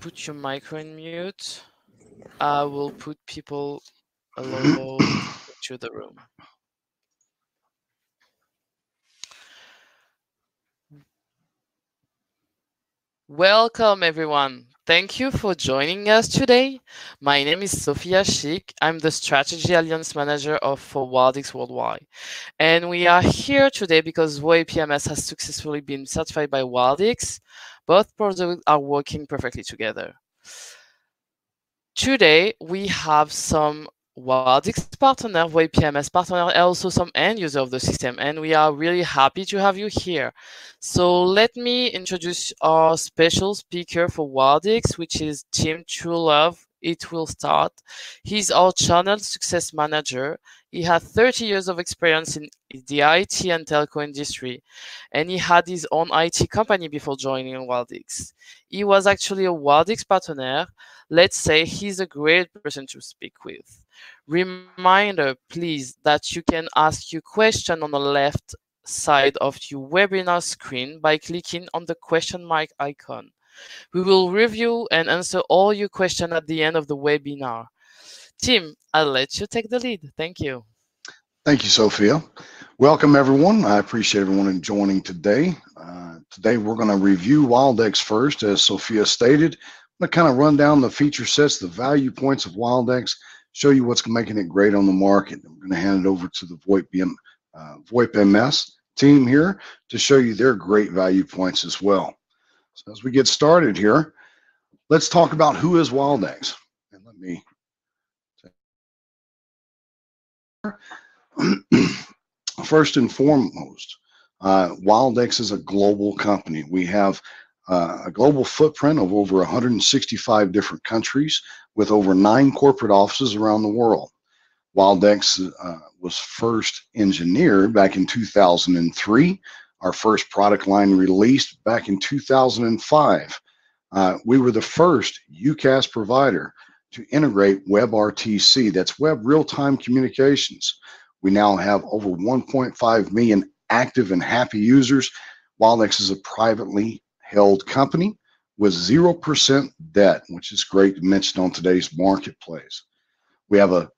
Put your micro in mute. I will put people alone to the room. Welcome, everyone. Thank you for joining us today. My name is Sophia Sheik. I'm the Strategy Alliance Manager for Wildix Worldwide. And we are here today because VoIP.ms has successfully been certified by Wildix. Both products are working perfectly together. Today, we have some Wildix partner, VoIP.ms partner, and also some end user of the system, and we are really happy to have you here. So let me introduce our special speaker for Wildix, which is Tim Truelove. It will start. He's our channel success manager. He had 30 years of experience in the IT and telco industry, and he had his own IT company before joining Wildix. He was actually a Wildix partner. Let's say he's a great person to speak with. Reminder, please, that you can ask your question on the left side of your webinar screen by clicking on the question mark icon. We will review and answer all your questions at the end of the webinar. Tim, I'll let you take the lead. Thank you. Thank you, Sophia. Welcome, everyone. I appreciate everyone joining today. Today, we're going to review Wildix first, as Sophia stated. I'm going to kind of run down the feature sets, the value points of Wildix, show you what's making it great on the market. I'm going to hand it over to the VoIP.ms team here to show you their great value points as well. So as we get started here, let's talk about who is Wildix. And let me first and foremost, Wildix is a global company. We have a global footprint of over 165 different countries with over 9 corporate offices around the world. Wildix was first engineered back in 2003. Our first product line released back in 2005. We were the first UCaaS provider to integrate WebRTC, that's web real-time communications. We now have over 1.5 million active and happy users. Wildix is a privately held company with 0% debt, which is great to mention on today's marketplace. We have a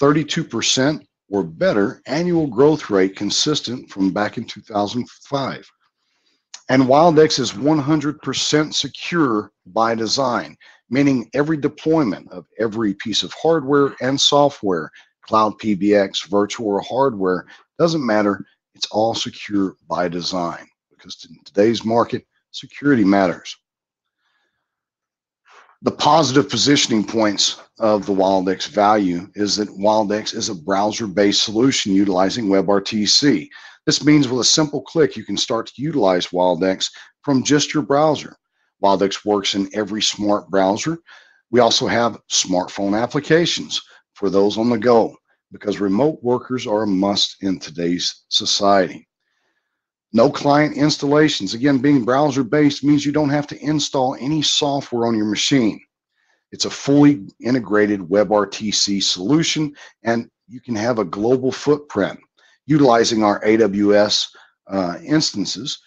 32% or better annual growth rate consistent from back in 2005. And Wildix is 100% secure by design, meaning every deployment of every piece of hardware and software, cloud PBX, virtual or hardware, doesn't matter, it's all secure by design, because in today's market, security matters. The positive positioning points of the Wildix value is that Wildix is a browser-based solution utilizing WebRTC. This means with a simple click, you can start to utilize Wildix from just your browser. Wildix works in every smart browser. We also have smartphone applications for those on the go, because remote workers are a must in today's society. No client installations. Again, being browser-based means you don't have to install any software on your machine. It's a fully integrated WebRTC solution, and you can have a global footprint. Utilizing our AWS instances,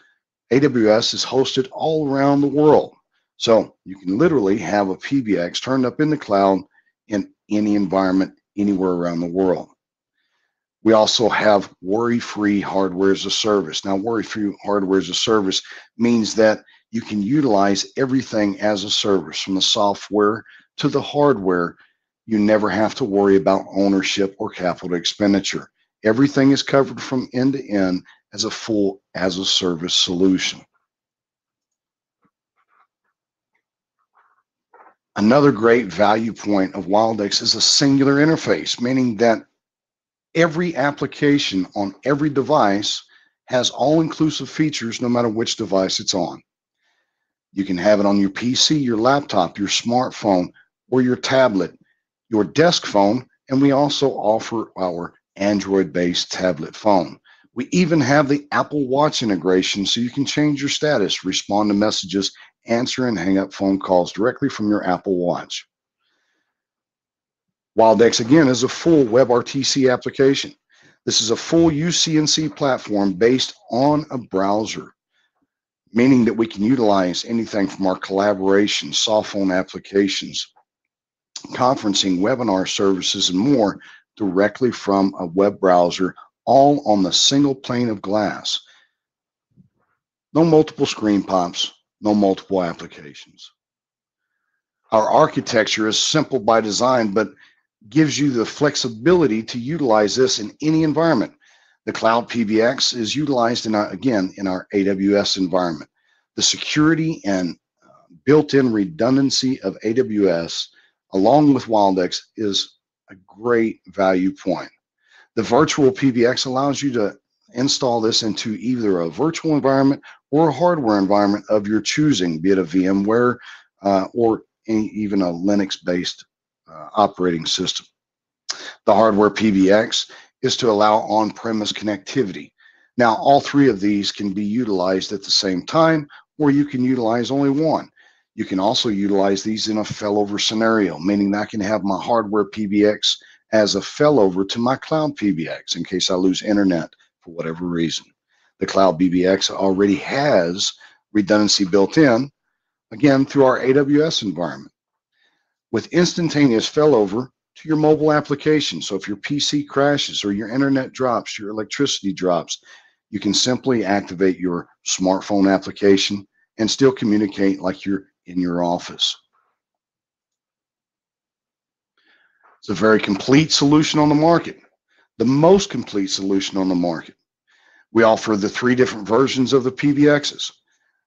AWS is hosted all around the world. So you can literally have a PBX turned up in the cloud in any environment, anywhere around the world. We also have worry-free hardware as a service. Now, worry-free hardware as a service means that you can utilize everything as a service, from the software to the hardware. You never have to worry about ownership or capital expenditure. Everything is covered from end to end as a full as-a-service solution. Another great value point of Wildix is a singular interface, meaning that every application on every device has all-inclusive features no matter which device it's on. You can have it on your PC, your laptop, your smartphone, or your tablet, your desk phone, and we also offer our Android-based tablet phone. We even have the Apple Watch integration, so you can change your status, respond to messages, answer and hang up phone calls directly from your Apple Watch. Wildix, again, is a full WebRTC application. This is a full UC&C platform based on a browser. meaning that we can utilize anything from our collaboration, cell phone applications, conferencing, webinar services, and more directly from a web browser, all on the single pane of glass. No multiple screen pops, no multiple applications. Our architecture is simple by design, but gives you the flexibility to utilize this in any environment. The Cloud PBX is utilized in our AWS environment. The security and built-in redundancy of AWS, along with Wildix, is a great value point. The virtual PBX allows you to install this into either a virtual environment or a hardware environment of your choosing, be it a VMware or even a Linux-based operating system. The hardware PBX is to allow on-premise connectivity. Now, all three of these can be utilized at the same time, or you can utilize only one. You can also utilize these in a failover scenario, meaning I can have my hardware PBX as a failover to my cloud PBX in case I lose internet for whatever reason. The cloud PBX already has redundancy built in, again, through our AWS environment, with instantaneous failover to your mobile application. So if your PC crashes or your internet drops, your electricity drops, you can simply activate your smartphone application and still communicate like you're in your office. It's a very complete solution on the market, the most complete solution on the market. We offer the three different versions of the PBXs.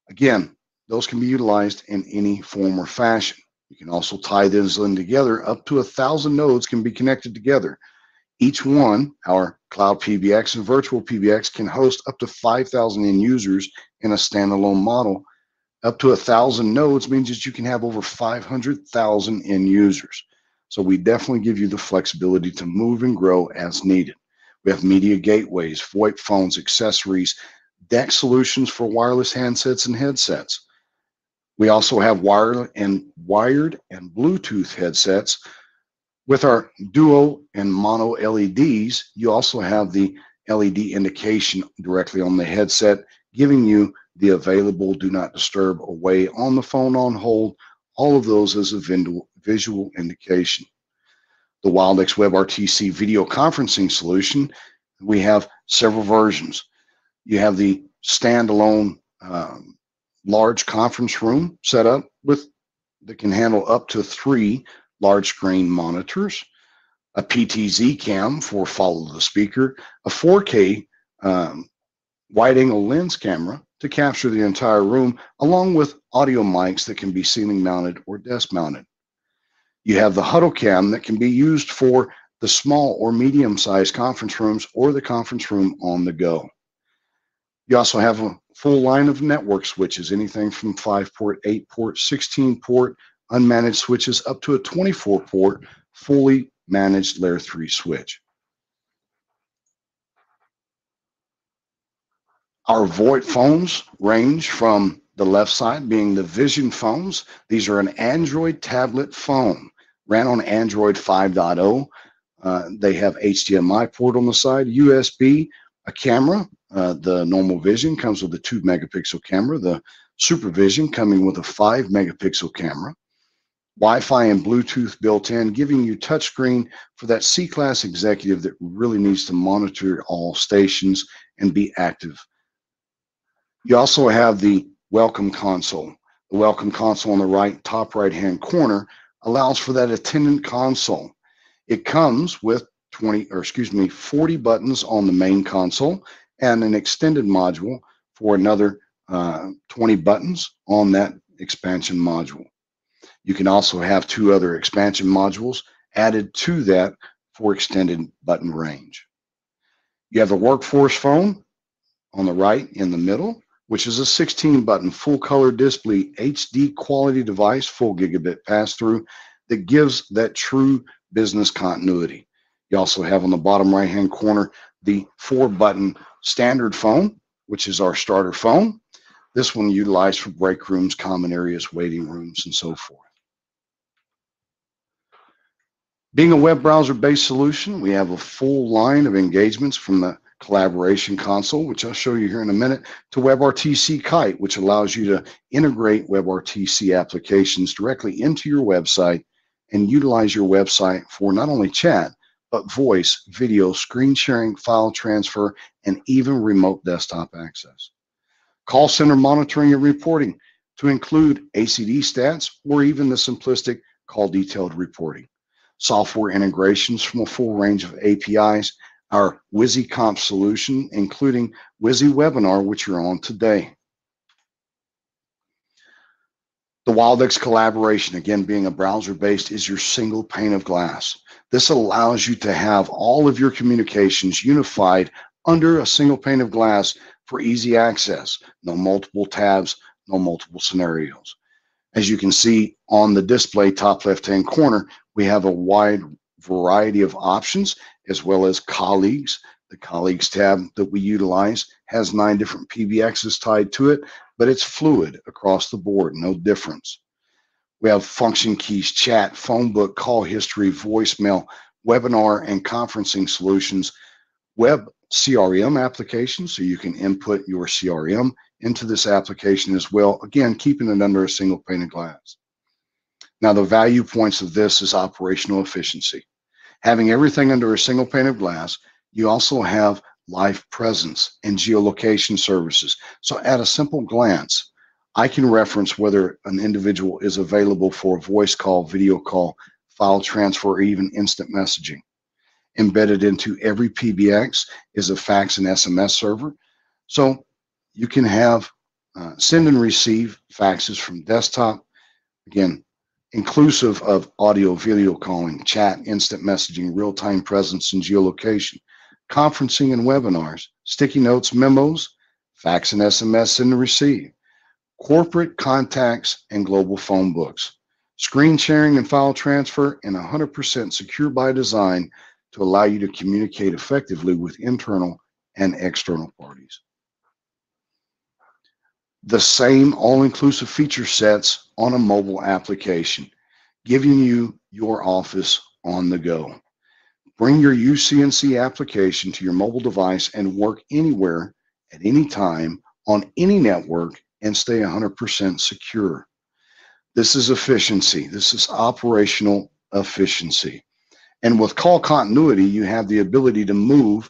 Again, those can be utilized in any form or fashion. You can also tie those in together. Up to 1,000 nodes can be connected together. Each one, our Cloud PBX and Virtual PBX, can host up to 5,000 end users in a standalone model. Up to 1,000 nodes means that you can have over 500,000 end users. So we definitely give you the flexibility to move and grow as needed. We have media gateways, VoIP phones, accessories, DAC solutions for wireless handsets and headsets. We also have wired and Bluetooth headsets. With our duo and mono LEDs, you also have the LED indication directly on the headset, giving you the available do not disturb, away, on the phone, on hold, all of those as a visual indication. The Wildix WebRTC video conferencing solution, we have several versions. You have the standalone large conference room set up that can handle up to 3 large screen monitors, a PTZ cam for follow the speaker, a 4K wide angle lens camera to capture the entire room, along with audio mics that can be ceiling mounted or desk mounted. You have the huddle cam that can be used for the small or medium sized conference rooms or the conference room on the go. You also have a full line of network switches, anything from 5-port, 8-port, 16-port, unmanaged switches, up to a 24-port, fully managed Layer 3 switch. Our VoIP phones range from the left side being the Vision phones. These are an Android tablet phone, ran on Android 5.0. They have HDMI port on the side, USB, a camera. The normal Vision comes with a 2-megapixel camera, the Super Vision coming with a 5-megapixel camera, Wi-Fi and Bluetooth built in, giving you touchscreen for that C-class executive that really needs to monitor all stations and be active. You also have the Welcome Console. The Welcome Console on the right, top right-hand corner, allows for that attendant console. It comes with 40 buttons on the main console, and an extended module for another 20 buttons on that expansion module. You can also have 2 other expansion modules added to that for extended button range. You have the workforce phone on the right in the middle, which is a 16-button full-color display HD quality device, full gigabit pass-through, that gives that true business continuity. You also have on the bottom right-hand corner the 4-button standard phone, which is our starter phone. This one utilized for break rooms, common areas, waiting rooms, and so forth. Being a web browser-based solution, we have a full line of engagements from the collaboration console, which I'll show you here in a minute, to WebRTC Kite, which allows you to integrate WebRTC applications directly into your website and utilize your website for not only chat, but voice, video, screen sharing, file transfer, and even remote desktop access. Call center monitoring and reporting to include ACD stats or even the simplistic call detailed reporting. Software integrations from a full range of APIs, our WizyConf solution, including WizyWebinar, which you're on today. The Wildix collaboration, again, being a browser-based, is your single pane of glass. This allows you to have all of your communications unified under a single pane of glass for easy access. No multiple tabs, no multiple scenarios. As you can see on the display top left-hand corner, we have a wide variety of options, as well as colleagues. The colleagues tab that we utilize has 9 different PBXs tied to it, but it's fluid across the board, no difference. We have function keys, chat, phone book, call history, voicemail, webinar and conferencing solutions, web CRM applications, so you can input your CRM into this application as well, again, keeping it under a single pane of glass. Now, the value points of this is operational efficiency. Having everything under a single pane of glass, you also have live presence and geolocation services. So at a simple glance, I can reference whether an individual is available for a voice call, video call, file transfer, or even instant messaging. Embedded into every PBX is a fax and SMS server. So you can have send and receive faxes from desktop, again, inclusive of audio, video calling, chat, instant messaging, real-time presence and geolocation, conferencing and webinars, sticky notes, memos, fax and SMS send and receive, corporate contacts and global phone books, screen sharing and file transfer, and 100% secure by design to allow you to communicate effectively with internal and external parties. The same all-inclusive feature sets on a mobile application, giving you your office on the go. Bring your UCC application to your mobile device and work anywhere at any time on any network and stay 100% secure. This is efficiency. This is operational efficiency. And with call continuity, you have the ability to move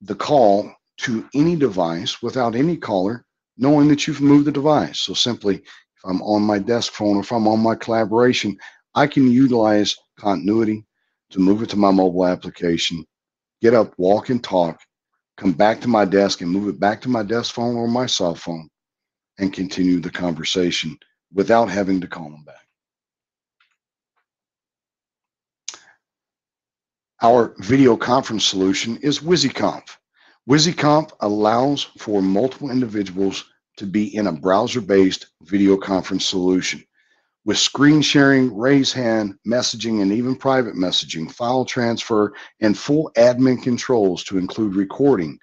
the call to any device without any caller knowing that you've moved the device. So simply, if I'm on my desk phone or if I'm on my collaboration, I can utilize continuity to move it to my mobile application, get up, walk and talk, come back to my desk and move it back to my desk phone or my cell phone and continue the conversation without having to call them back. Our video conference solution is WizyConf. WizyConf allows for multiple individuals to be in a browser-based video conference solution. With screen sharing, raise hand, messaging, and even private messaging, file transfer, and full admin controls to include recording,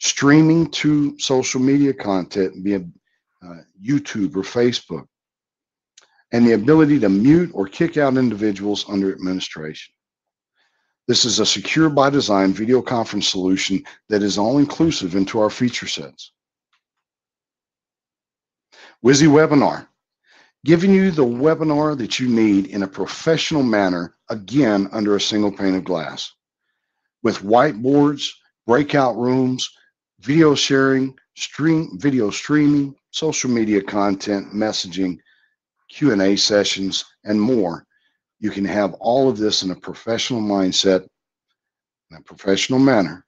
streaming to social media content via YouTube or Facebook, and the ability to mute or kick out individuals under administration. This is a secure by design video conference solution that is all inclusive into our feature sets. WizyWebinar, giving you the webinar that you need in a professional manner, again, under a single pane of glass. With whiteboards, breakout rooms, video sharing, video streaming, social media content, messaging, Q&A sessions, and more. You can have all of this in a professional mindset, in a professional manner,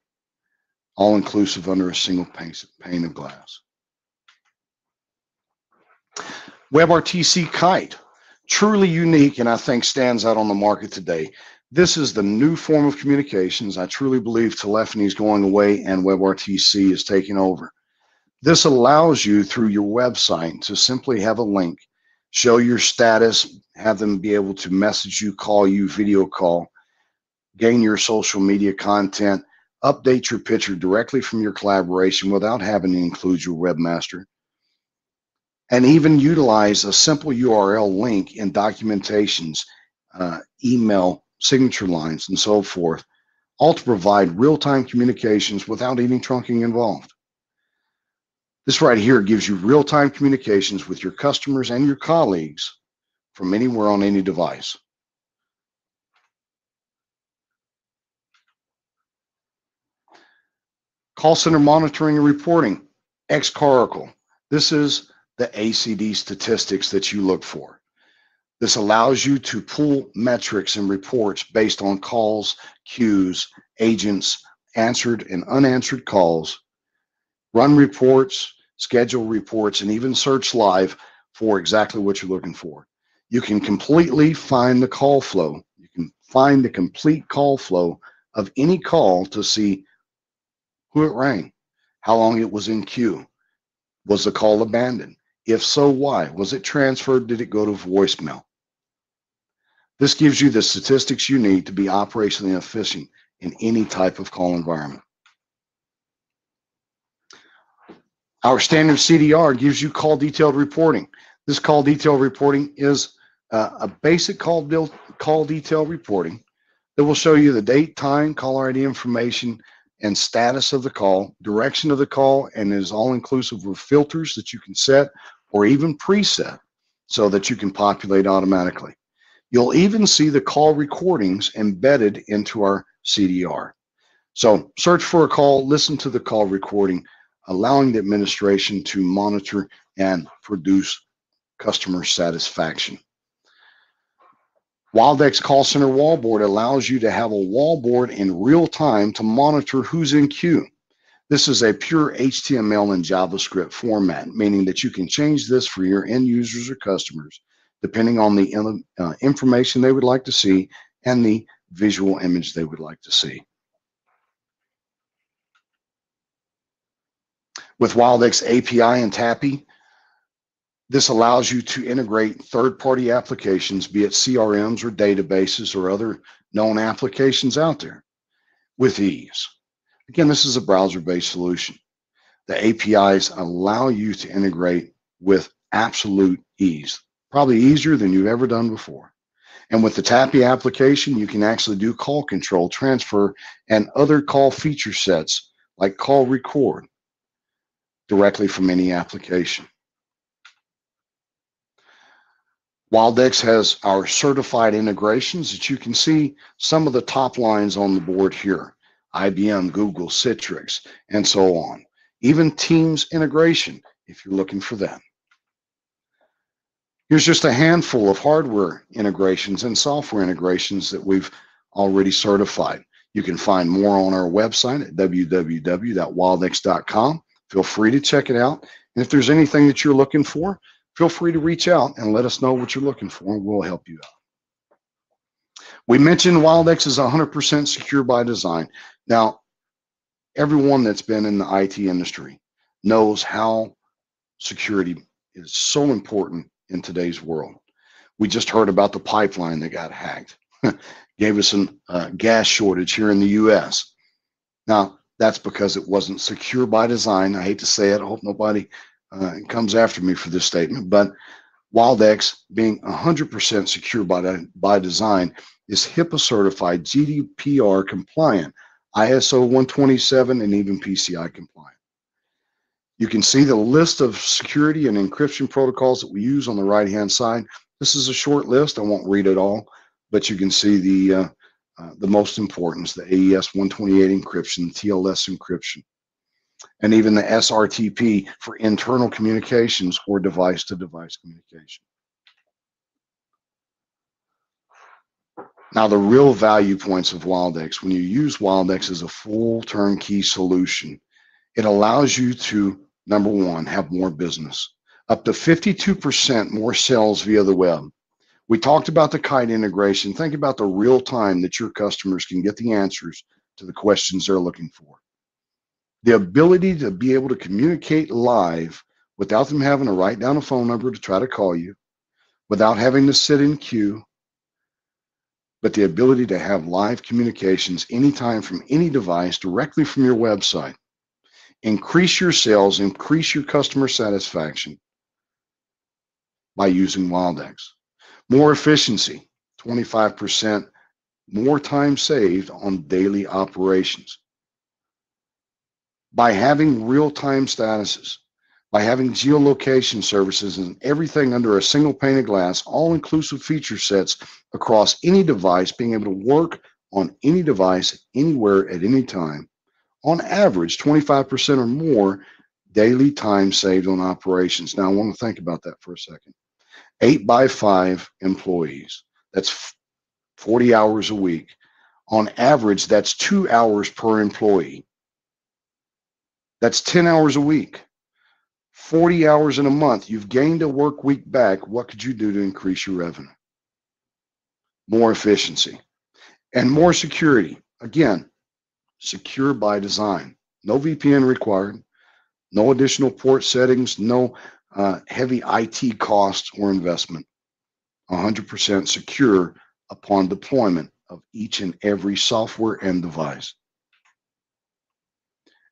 all inclusive under a single pane of glass. WebRTC Kite, truly unique and I think stands out on the market today. This is the new form of communications. I truly believe telephony is going away and WebRTC is taking over. This allows you through your website to simply have a link, show your status, have them be able to message you, call you, video call, gain your social media content, update your picture directly from your collaboration without having to include your webmaster, and even utilize a simple URL link in documentations, email, signature lines, and so forth, all to provide real-time communications without any trunking involved. This right here gives you real-time communications with your customers and your colleagues from anywhere on any device. Call center monitoring and reporting, xCaracle. This is the ACD statistics that you look for. This allows you to pull metrics and reports based on calls, queues, agents, answered and unanswered calls, run reports, schedule reports, and even search live for exactly what you're looking for. You can completely find the call flow. You can find the complete call flow of any call to see who it rang, how long it was in queue, was the call abandoned? If so, why? Was it transferred? Did it go to voicemail? This gives you the statistics you need to be operationally efficient in any type of call environment. Our standard CDR gives you call detailed reporting. This call detail reporting is a basic call detail reporting that will show you the date, time, caller ID information, and status of the call, direction of the call, and is all inclusive with filters that you can set or even preset so that you can populate automatically. You'll even see the call recordings embedded into our CDR. So search for a call, listen to the call recording, allowing the administration to monitor and produce customer satisfaction. Wildix Call Center Wallboard allows you to have a wallboard in real time to monitor who's in queue. This is a pure HTML and JavaScript format, meaning that you can change this for your end users or customers, depending on the information they would like to see and the visual image they would like to see. With Wildix API and TAPI, this allows you to integrate third-party applications, be it CRMs or databases or other known applications out there with ease. Again, this is a browser-based solution. The APIs allow you to integrate with absolute ease, probably easier than you've ever done before. And with the TAPI application, you can actually do call control, transfer, and other call feature sets like call record directly from any application. Wildix has our certified integrations that you can see some of the top lines on the board here. IBM, Google, Citrix, and so on. Even Teams integration, if you're looking for that. Here's just a handful of hardware integrations and software integrations that we've already certified. You can find more on our website at www.wildix.com. Feel free to check it out. And if there's anything that you're looking for, feel free to reach out and let us know what you're looking for, and we'll help you out. We mentioned Wildix is 100% secure by design. Now, everyone that's been in the IT industry knows how security is so important in today's world. We just heard about the pipeline that got hacked. Gave us a gas shortage here in the U.S. Now, that's because it wasn't secure by design. I hate to say it. I hope nobody comes after me for this statement, but Wildix being 100% secure by design is HIPAA certified, GDPR compliant, ISO 127, and even PCI compliant. You can see the list of security and encryption protocols that we use on the right-hand side. This is a short list. I won't read it all, but you can see the most importance, the AES 128 encryption, TLS encryption, and even the SRTP for internal communications or device-to-device communication. Now, the real value points of Wildix, when you use Wildix as a full turnkey solution, it allows you to, number one, have more business, up to 52% more sales via the web. We talked about the Kite integration. Think about the real time that your customers can get the answers to the questions they're looking for. The ability to be able to communicate live without them having to write down a phone number to try to call you, without having to sit in queue, but the ability to have live communications anytime from any device directly from your website. Increase your sales, increase your customer satisfaction by using Wildix. More efficiency, 25% more time saved on daily operations. By having real-time statuses, by having geolocation services and everything under a single pane of glass, all-inclusive feature sets across any device, being able to work on any device, anywhere, at any time, on average, 25% or more daily time saved on operations. Now, I want to think about that for a second. 8 by 5 employees, that's 40 hours a week. On average, that's 2 hours per employee. That's 10 hours a week, 40 hours in a month. You've gained a work week back. What could you do to increase your revenue? More efficiency and more security. Again, secure by design. No VPN required, no additional port settings, no heavy IT costs or investment. 100% secure upon deployment of each and every software and device.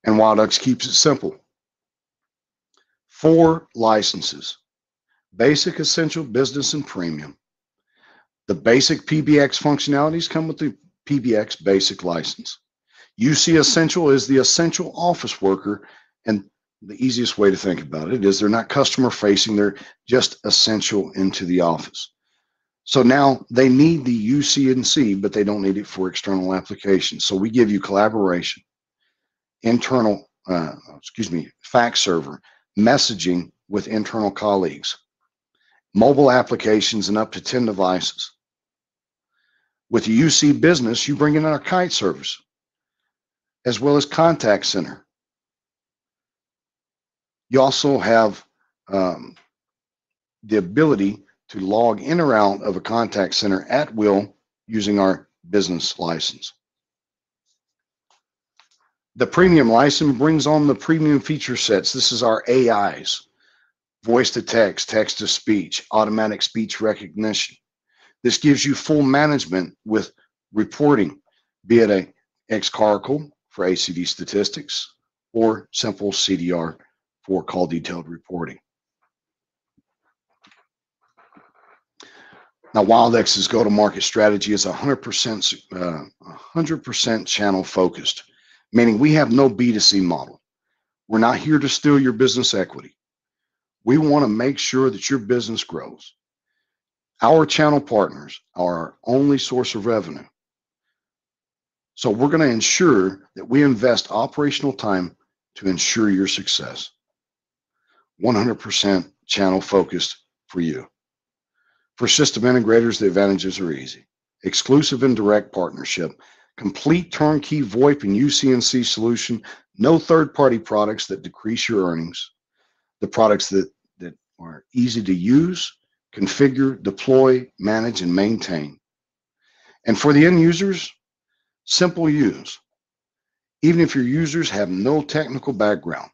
And Wildix keeps it simple. 4 licenses, basic, essential, business, and premium. The basic PBX functionalities come with the PBX basic license. UC Essential is the essential office worker, and the easiest way to think about it is they're not customer facing, they're just essential into the office. So now they need the UC&C, but they don't need it for external applications. So we give you collaboration, internal, fax server, messaging with internal colleagues, mobile applications, and up to 10 devices. With the UC business, you bring in our kite service, as well as contact center. You also have the ability to log in or out of a contact center at will using our business license. The premium license brings on the premium feature sets. This is our AIs, voice to text, text to speech, automatic speech recognition. This gives you full management with reporting, be it a xCaracle for ACD statistics or simple CDR for call detailed reporting. Now, Wildix's go-to-market strategy is 100% channel focused, meaning we have no B2C model. We're not here to steal your business equity. We want to make sure that your business grows. Our channel partners are our only source of revenue. So we're going to ensure that we invest operational time to ensure your success. 100% channel focused for you. For system integrators, the advantages are easy. Exclusive and direct partnership, complete turnkey VoIP and UC&C solution, no third-party products that decrease your earnings, the products that are easy to use, configure, deploy, manage, and maintain. And for the end users, simple use, even if your users have no technical background.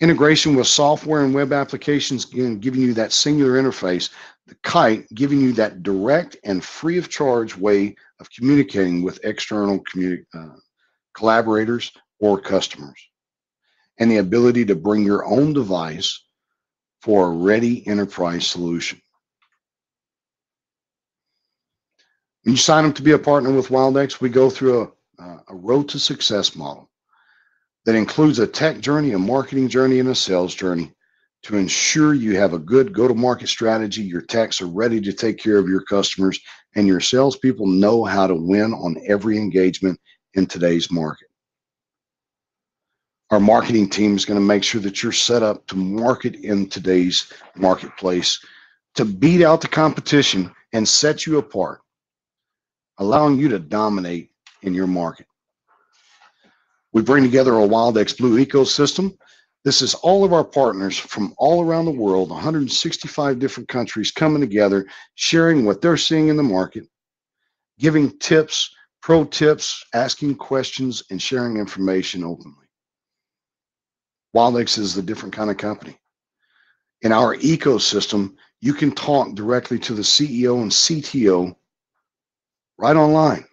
Integration with software and web applications, giving you that singular interface, the kite giving you that direct and free of charge way of communicating with external collaborators or customers, and the ability to bring your own device for a ready enterprise solution. When you sign up to be a partner with Wildix, we go through a road to success model that includes a tech journey, a marketing journey, and a sales journey to ensure you have a good go-to-market strategy, your techs are ready to take care of your customers, and your salespeople know how to win on every engagement in today's market. Our marketing team is going to make sure that you're set up to market in today's marketplace, to beat out the competition and set you apart, allowing you to dominate in your market. We bring together a Wildix Blue ecosystem. This is all of our partners from all around the world, 165 different countries coming together, sharing what they're seeing in the market, giving tips, pro tips, asking questions, and sharing information openly. Wildix is a different kind of company. In our ecosystem, you can talk directly to the CEO and CTO right online.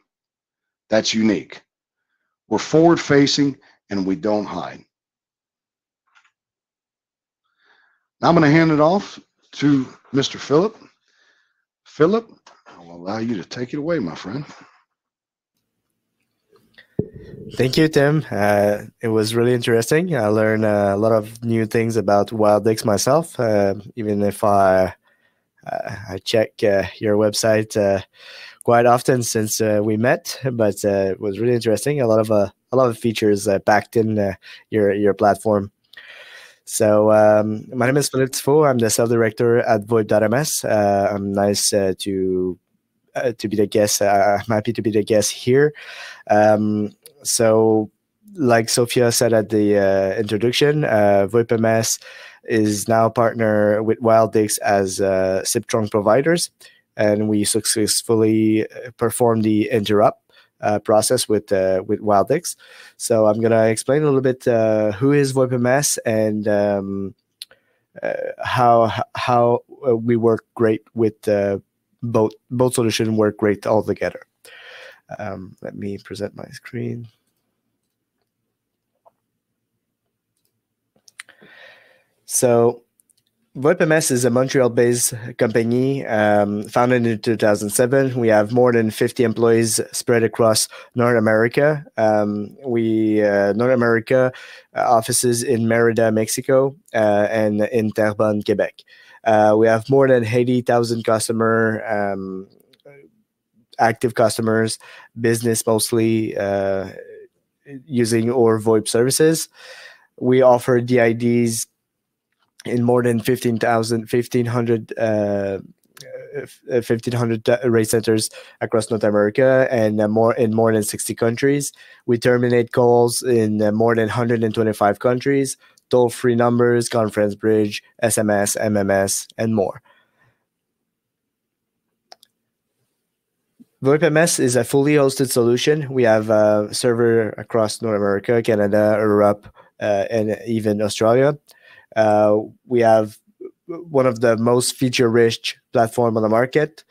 That's unique. We're forward-facing, and we don't hide. Now I'm going to hand it off to Mr. Philippe. Philippe, I'll allow you to take it away, my friend. Thank you, Tim. It was really interesting. I learned a lot of new things about Wildix myself, even if I check your website quite often since we met. But it was really interesting. A lot of features packed in your platform. So my name is Philippe Thiffeault. I'm the self-director at VoIP.ms. I'm nice to be the guest. I'm happy to be the guest here. So like Sophia said at the introduction, VoIP.ms is now partner with Wildix as SIP-trunk providers, and we successfully performed the interrupt process with Wildix. So I'm going to explain a little bit who is VoIP.ms and how we work great with both solutions work great all together. Let me present my screen. So VoIP.ms is a Montreal-based company founded in 2007. We have more than 50 employees spread across North America. North America offices in Merida, Mexico, and in Terrebonne, Quebec. We have more than 80,000 active customers, business mostly using our VoIP services. We offer DIDs in more than 1,500 rate centers across North America and more than 60 countries. We terminate calls in more than 125 countries, toll-free numbers, conference bridge, SMS, MMS, and more. VoIP.ms is a fully hosted solution. We have a server across North America, Canada, Europe, and even Australia. We have one of the most feature-rich platform on the market.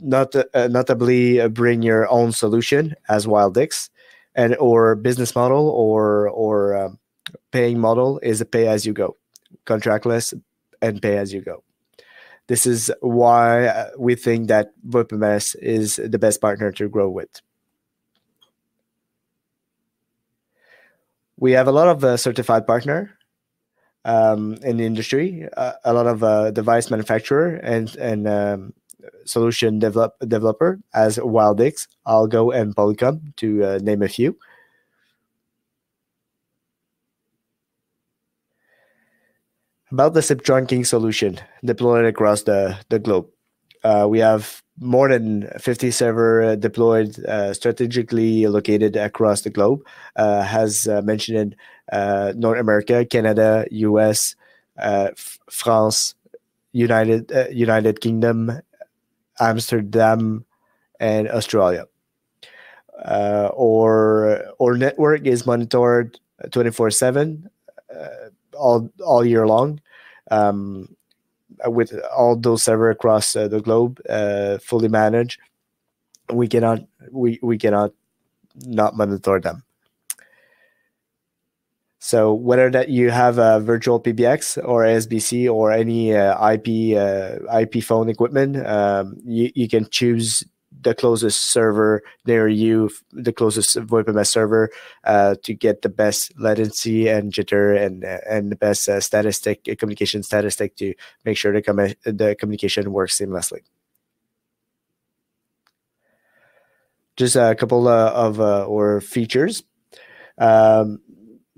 Notably, bring your own solution as Wildix, and our business model or paying model is a pay-as-you-go, contractless and pay-as-you-go. This is why we think that VoIP.ms is the best partner to grow with. We have a lot of certified partners in the industry, a lot of device manufacturer and solution developer as Wildix, Algo, and Polycom, to name a few. About the SIP trunking solution deployed across the globe. We have more than 50 servers deployed, strategically located across the globe. As mentioned, North America, Canada, US, France, United Kingdom, Amsterdam, and Australia. Our network is monitored 24/7 all year long, with all those servers across the globe, fully managed. We cannot not monitor them. So whether that you have a virtual PBX or ASBC or any IP phone equipment, you can choose the closest server near you, the closest VoIP.ms server, to get the best latency and jitter and the best communication statistic to make sure the communication works seamlessly. Just a couple of our features.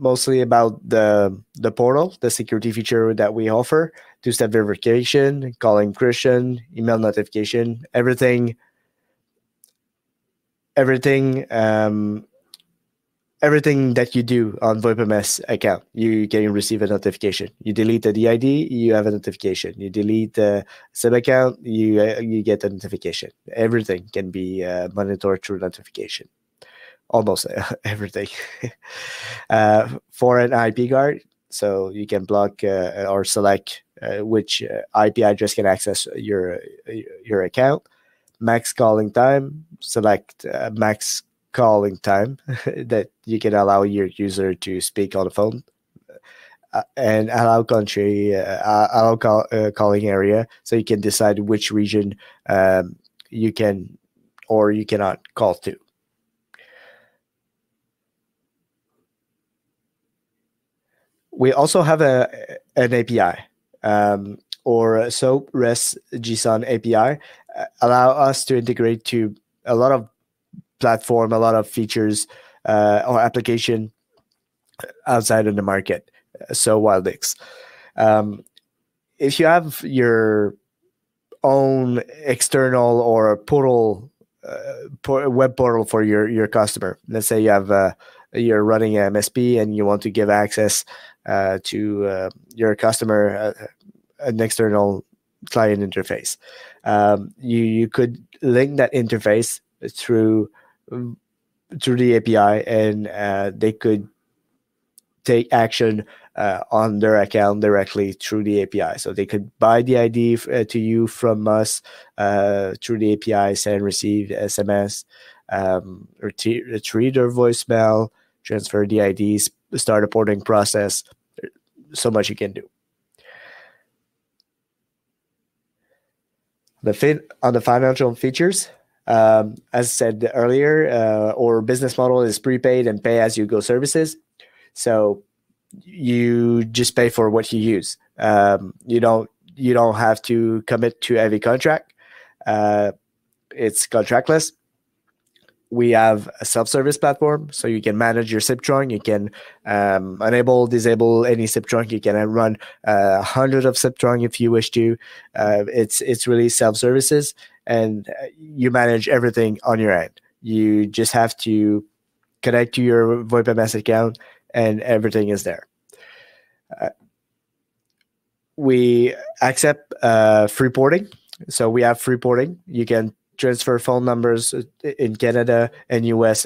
Mostly about the portal, the security feature that we offer, two-step verification, call encryption, email notification, everything that you do on VoIP.ms account, you can receive a notification. You delete a DID, you have a notification. You delete a sub account, you get a notification. Everything can be monitored through notification. Almost everything. For an IP guard, so you can block or select which IP address can access your account. Max calling time, select max calling time that you can allow your user to speak on the phone. and allow country, allow calling area, so you can decide which region you can or you cannot call to. We also have an API, or SOAP REST JSON API, allow us to integrate to a lot of platform, a lot of features or application outside of the market. So Wildix. If you have your own external or portal, web portal for your customer, let's say you have you're running an MSP and you want to give access to your customer an external client interface, you could link that interface through the API, and they could take action on their account directly through the API. So they could buy the ID to you from us through the API, send and receive SMS, retrieve their voicemail, transfer the IDs, start a porting process. So much you can do. On the financial features, as said earlier, our business model is prepaid and pay-as-you-go services. So you just pay for what you use. You don't have to commit to every contract. It's contractless. We have a self-service platform, so you can manage your SIP trunk. You can enable, disable any SIP trunk. You can run hundreds of SIP trunk if you wish to. It's really self-services, and you manage everything on your end. You just have to connect to your VoIP.ms account, and everything is there. We accept free porting, so we have free porting. You can transfer phone numbers in Canada and US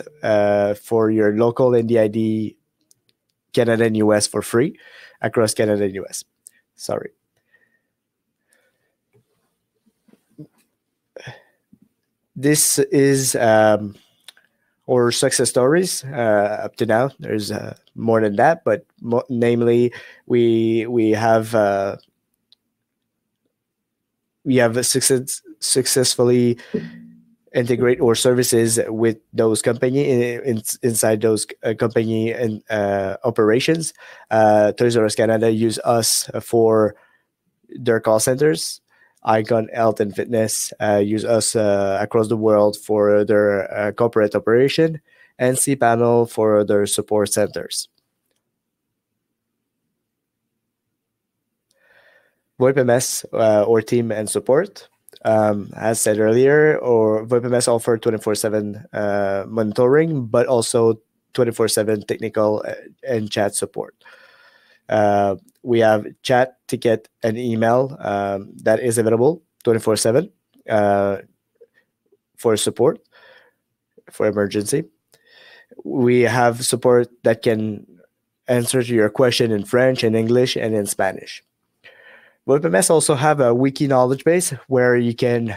for your local NDID, Canada and US for free, across Canada and US. Sorry. This is our success stories up to now. There's more than that, but namely, we have successfully integrate our services with those company inside those company and operations. Toys R Us Canada use us for their call centers. Icon Health and Fitness use us across the world for their corporate operation, and cPanel for their support centers. VoIP.ms or team and support. As said earlier, or VoIP.ms offer 24/7 monitoring, but also 24/7 technical and chat support. We have chat, ticket, and email that is available 24/7 for support, for emergency. We have support that can answer to your question in French, in English, and in Spanish. VoIP.ms also have a wiki knowledge base where you can,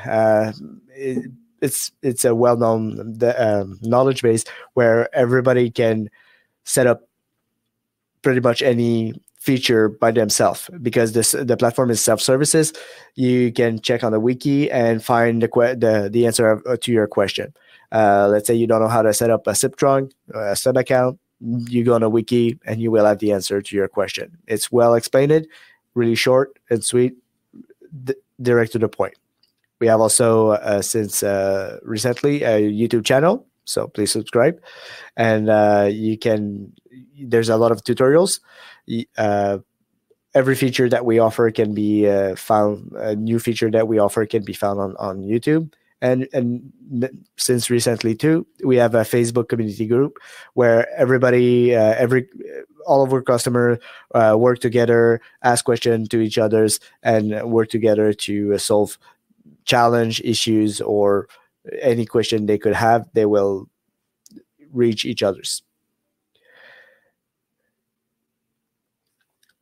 it's a well-known knowledge base where everybody can set up pretty much any feature by themselves, because the platform is self-services. You can check on the wiki and find the answer to your question. Let's say you don't know how to set up a SIP trunk, a sub account, you go on a wiki and you will have the answer to your question. It's well explained. Really short and sweet, direct to the point. We have also, since recently, a YouTube channel, so please subscribe. And you can, there's a lot of tutorials. Every feature that we offer can be found, a new feature that we offer can be found on YouTube. And since recently too, we have a Facebook community group where everybody, all of our customers work together, ask questions to each others, and work together to solve challenge issues or any question they could have. They will reach each others.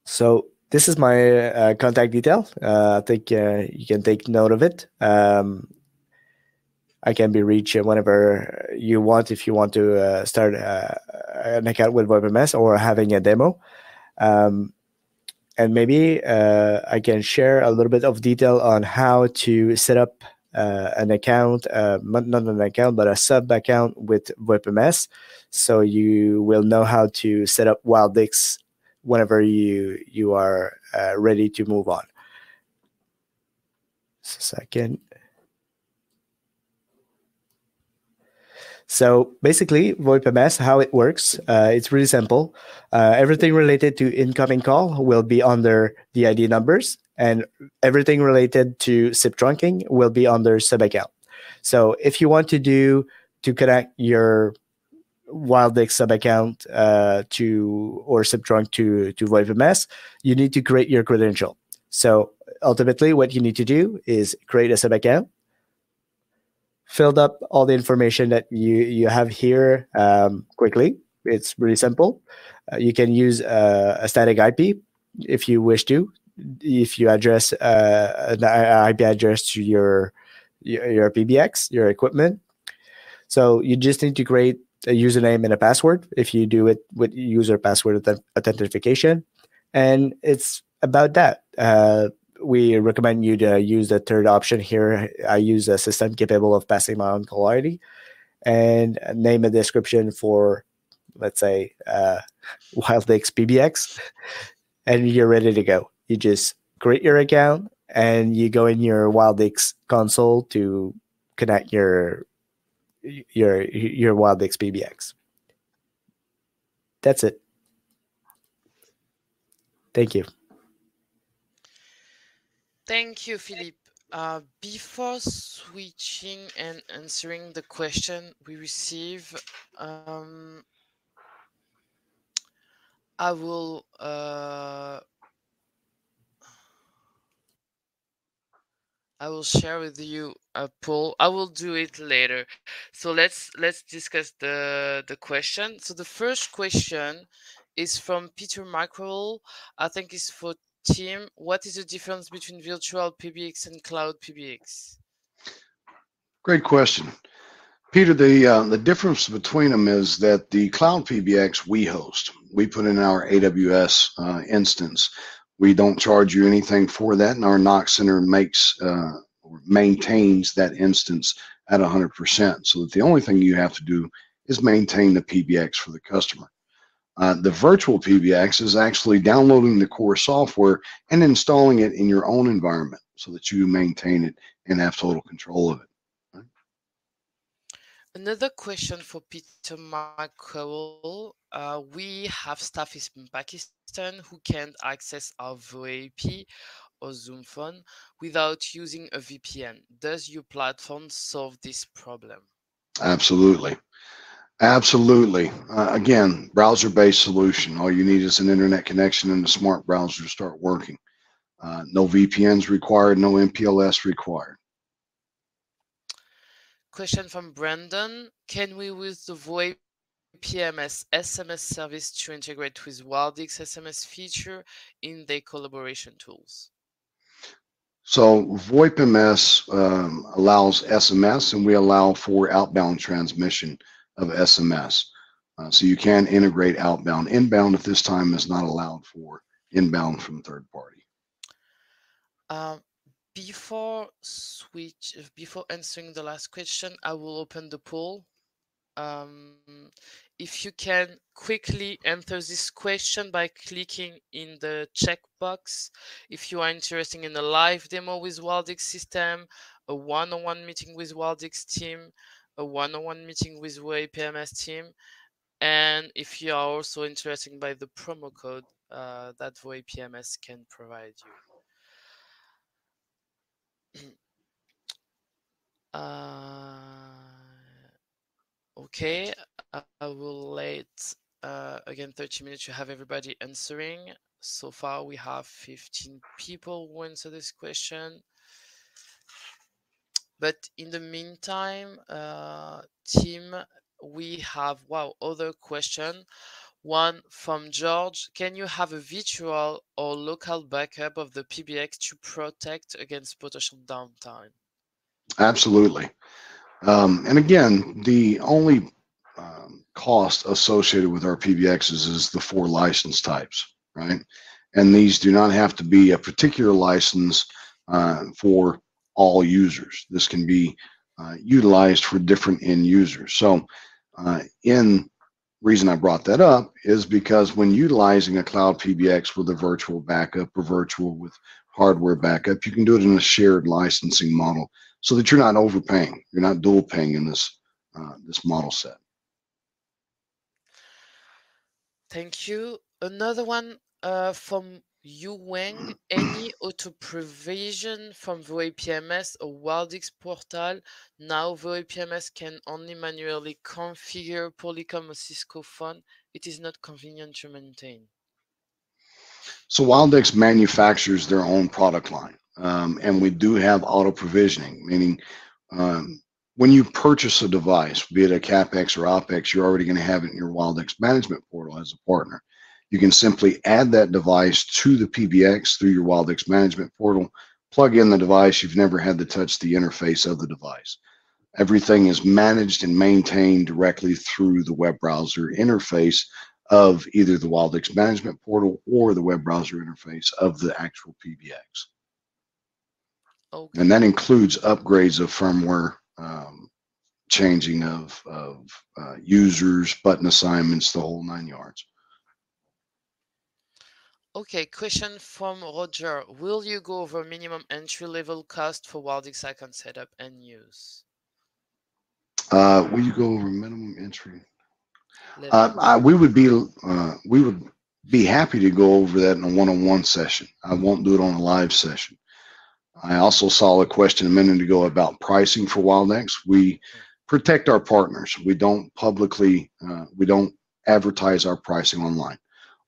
So this is my contact detail. I think you can take note of it. I can be reached whenever you want, if you want to start an account with VoIP.ms or having a demo. And maybe I can share a little bit of detail on how to set up an account, not an account, but a sub-account with VoIP.ms. So you will know how to set up Wildix whenever you are ready to move on. Second. So basically, VoIP.ms, how it works, it's really simple. Everything related to incoming call will be under the ID numbers, and everything related to SIP trunking will be under sub-account. So if you want to connect your Wildix sub-account or SIP trunk to VoIP.ms, you need to create your credential. So ultimately, what you need to do is create a sub-account, filled up all the information that you have here quickly. It's really simple. You can use a static IP if you wish to. If you address an IP address to your PBX, your equipment. So you just need to create a username and a password if you do it with user password authentication. And it's about that. We recommend you to use the third option here. I use a system capable of passing my own call ID and name a description for, let's say, Wildix PBX, and you're ready to go. You just create your account and you go in your Wildix console to connect your Wildix PBX. That's it. Thank you. Thank you, Philippe. Before switching and answering the question we receive, I will I will share with you a poll. I will do it later. So let's discuss the question. So the first question is from Peter Mackerel. I think it's for Tim. What is the difference between virtual PBX and cloud PBX? Great question, Peter. The difference between them is that the cloud PBX we host. We put in our AWS instance. We don't charge you anything for that, and our NOC Center makes or maintains that instance at 100%. So that the only thing you have to do is maintain the PBX for the customer. The virtual PBX is actually downloading the core software and installing it in your own environment so that you maintain it and have total control of it. Right? Another question for Peter Mackerel. We have staff in Pakistan who can't access our VoIP or Zoom phone without using a VPN. Does your platform solve this problem? Absolutely. Absolutely. Again, browser-based solution. All you need is an internet connection and a smart browser to start working. No VPNs required, no MPLS required. Question from Brandon. Can we use the VoIP.ms SMS service to integrate with Wildix SMS feature in their collaboration tools? So VoIP.ms allows SMS, and we allow for outbound transmission of SMS. So you can integrate outbound, inbound at this time is not allowed for inbound from third party. Before answering the last question, I will open the poll. If you can quickly answer this question by clicking in the checkbox. If you are interested in a live demo with Wildix system, a one-on-one meeting with Wildix team, a one-on-one meeting with VoIP.ms team, and if you are also interested by the promo code that VoIP.ms can provide you. Okay, I will let again 30 minutes to have everybody answering. So far we have 15 people who answer this question. But in the meantime, Tim, we have other question. One from George. Can you have a virtual or local backup of the PBX to protect against potential downtime? Absolutely. And again, the only cost associated with our PBXs is the four license types, right? and these do not have to be a particular license for all users. This can be utilized for different end users. So reason I brought that up is because when utilizing a cloud PBX with a virtual backup or virtual with hardware backup, you can do it in a shared licensing model so that you're not overpaying. You're not dual paying in this this model set. Thank you. Another one from Yu Wang. Any auto provision from VoIP.ms or Wildix portal? Now VoIP.ms can only manually configure Polycom or Cisco phone. It is not convenient to maintain. So Wildix manufactures their own product line, and we do have auto provisioning, meaning when you purchase a device, be it a CapEx or OpEx, you're already going to have it in your Wildix management portal as a partner. You can simply add that device to the PBX through your Wildix management portal, plug in the device. You've never had to touch the interface of the device. Everything is managed and maintained directly through the web browser interface of either the Wildix management portal or the web browser interface of the actual PBX. Okay. And that includes upgrades of firmware, changing of users, button assignments, the whole 9 yards. Okay, question from Roger. Will you go over minimum entry-level cost for Wildix icon setup and use? Will you go over minimum entry? We would be happy to go over that in a one-on-one session. I won't do it on a live session. I also saw a question a minute ago about pricing for Wildix. We protect our partners. We don't publicly, we don't advertise our pricing online.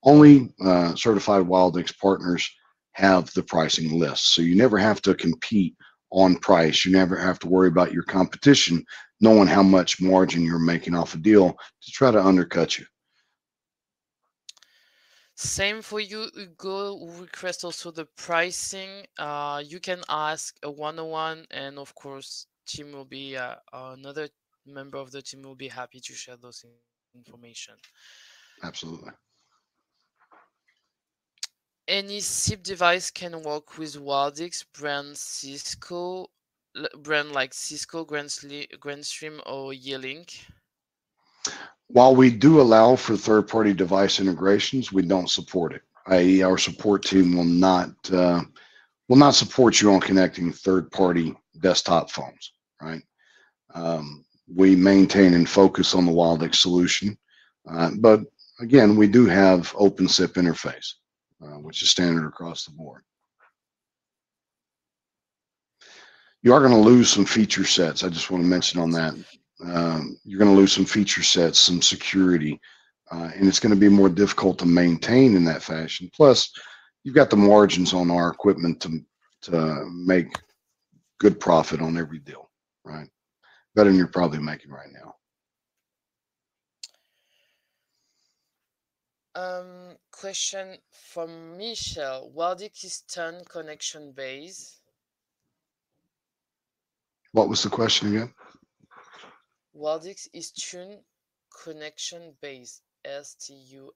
Only certified Wildix partners have the pricing list. So you never have to compete on price. You never have to worry about your competition knowing how much margin you're making off a deal to try to undercut you. Same for you, Hugo. Request also the pricing. You can ask a one-on-one, and of course, team will be another member of the team will be happy to share those information. Absolutely. Any SIP device can work with Wildix, brand like Cisco, Grandstream, or Yealink? While we do allow for third-party device integrations, we don't support it. i.e., our support team will not support you on connecting third-party desktop phones. Right? We maintain and focus on the Wildix solution, but again, we do have open SIP interface. Which is standard across the board. You are going to lose some feature sets. I just want to mention on that. You're going to lose some feature sets, some security, and it's going to be more difficult to maintain in that fashion. Plus, you've got the margins on our equipment to make good profit on every deal, right? Better than you're probably making right now. Question from Michelle. Wildix is STUN connection base. What was the question again? Wildix is STUN connection base. STUN.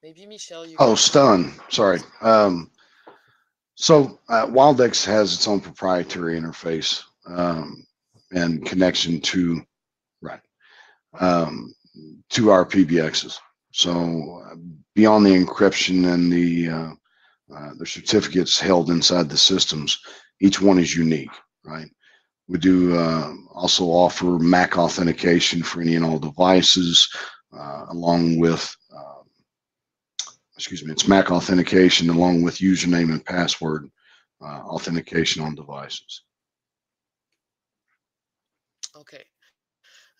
Maybe Michelle. You STUN. Sorry. So Wildix has its own proprietary interface and connection to. To our PBXs. So beyond the encryption and the certificates held inside the systems, each one is unique, right? We do also offer Mac authentication for any and all devices, along with, it's Mac authentication along with username and password authentication on devices. Okay.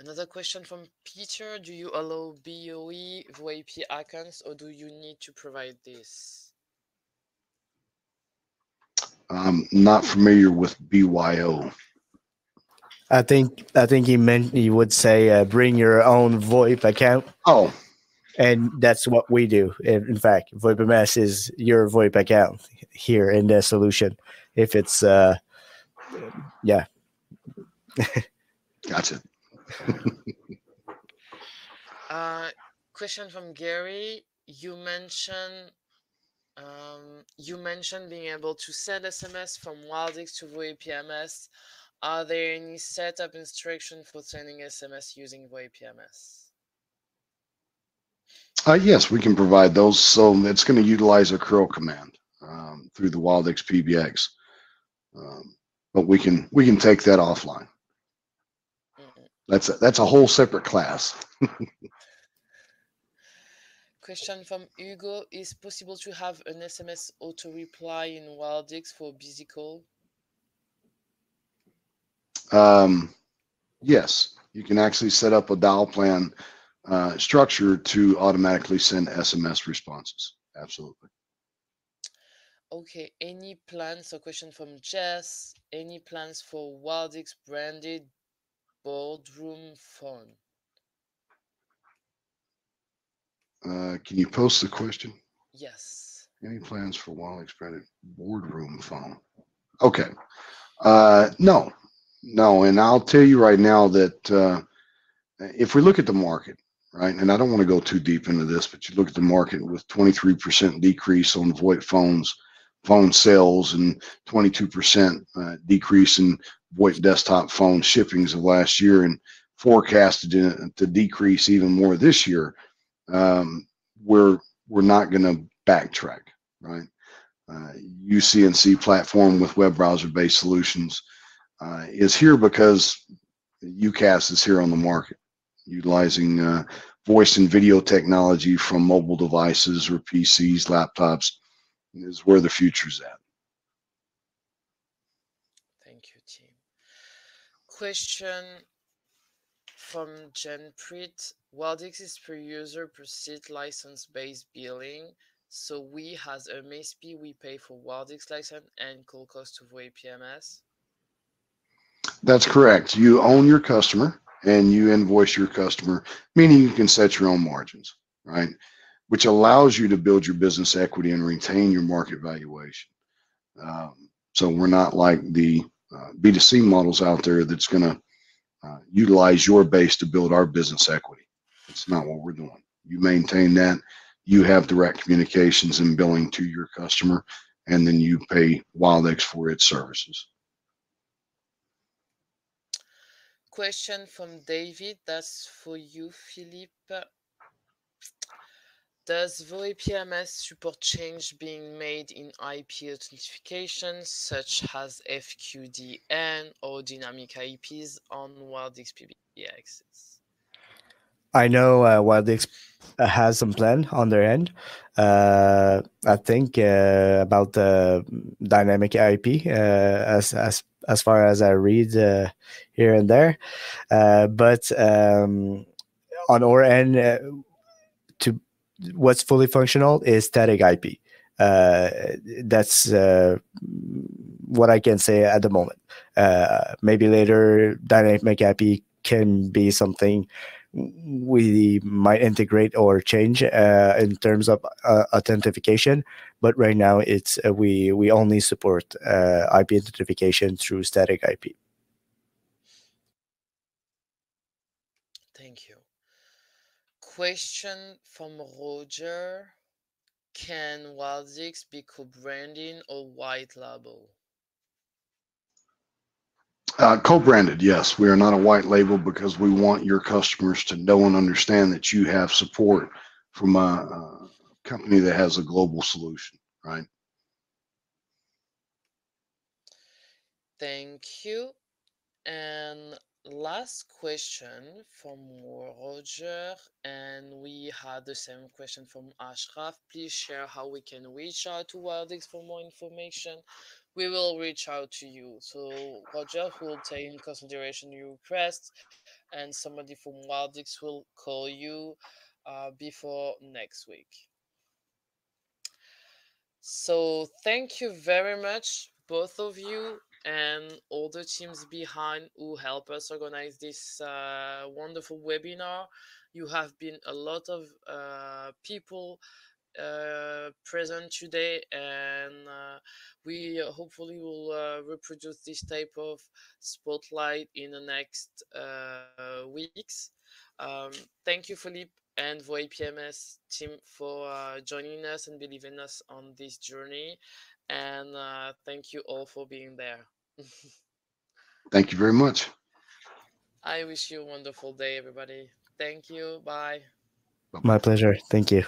Another question from Peter. Do you allow BOE VoIP icons, or do you need to provide this? I'm not familiar with BYO. I think he meant he would say bring your own VoIP account. Oh, and that's what we do. In fact, VoIP.ms is your VoIP account here in the solution. If it's yeah, gotcha. Question from Gary. You mentioned being able to send SMS from Wildix to VoIP.ms. Are there any setup instructions for sending SMS using VoIP.ms? Yes, we can provide those. So it's going to utilize a curl command through the Wildix PBX, but we can take that offline. Mm-hmm. That's a whole separate class. Question from Hugo: is possible to have an SMS auto reply in Wildix for busy call? Yes, you can actually set up a dial plan structure to automatically send SMS responses. Absolutely. Okay. Any plans? So, question from Jess: any plans for Wildix branded boardroom phone? Can you post the question? Yes. Any plans for Wildix branded boardroom phone? Okay. No. And I'll tell you right now that if we look at the market, right, and I don't want to go too deep into this, but you look at the market with 23% decrease on VoIP phones, phone sales, and 22% decrease in VoIP desktop phone shippings of last year, and forecasted to decrease even more this year. We're not going to backtrack, right? UCNC platform with web browser-based solutions is here because UCaaS is here on the market, utilizing voice and video technology from mobile devices or PCs, laptops, is where the future's at. Thank you, Tim. Question from Jenpreet. Wildix is per user per seat license based billing. So we as a MSP, we pay for Wildix license and call cost to VoIP.ms. That's correct. You own your customer and you invoice your customer, meaning you can set your own margins, right? Which allows you to build your business equity and retain your market valuation. So we're not like the B2C models out there that's going to utilize your base to build our business equity. It's not what we're doing. You maintain that. You have direct communications and billing to your customer, and then you pay Wildix for its services. Question from David. That's for you, Philippe. Does VoIP.ms support change being made in IP authentication, such as FQDN or dynamic IPs on Wildix PBXs? I know Wildix has some plan on their end. I think about the dynamic IP as far as I read here and there. But on our end, what's fully functional is static IP. That's what I can say at the moment. Maybe later, dynamic IP can be something we might integrate or change in terms of authentication, but right now it's we only support IP authentication through static IP. Thank you. Question from Roger: can Wildix be co-branding or white label? Co-branded, yes. We are not a white label because we want your customers to know and understand that you have support from a company that has a global solution, right? Thank you. And last question from Roger, and we had the same question from Ashraf. Please share how we can reach out to Wildix for more information. We will reach out to you. So Roger will take in consideration your request, and somebody from Wildix will call you before next week. So thank you very much, both of you, and all the teams behind who help us organize this wonderful webinar. You have been a lot of people present today, and we hopefully will reproduce this type of spotlight in the next weeks. Thank you, Philippe, and VoIP.ms team for joining us and believing us on this journey. And thank you all for being there. Thank you very much. I wish you a wonderful day, everybody. Thank you. Bye. My pleasure. Thank you.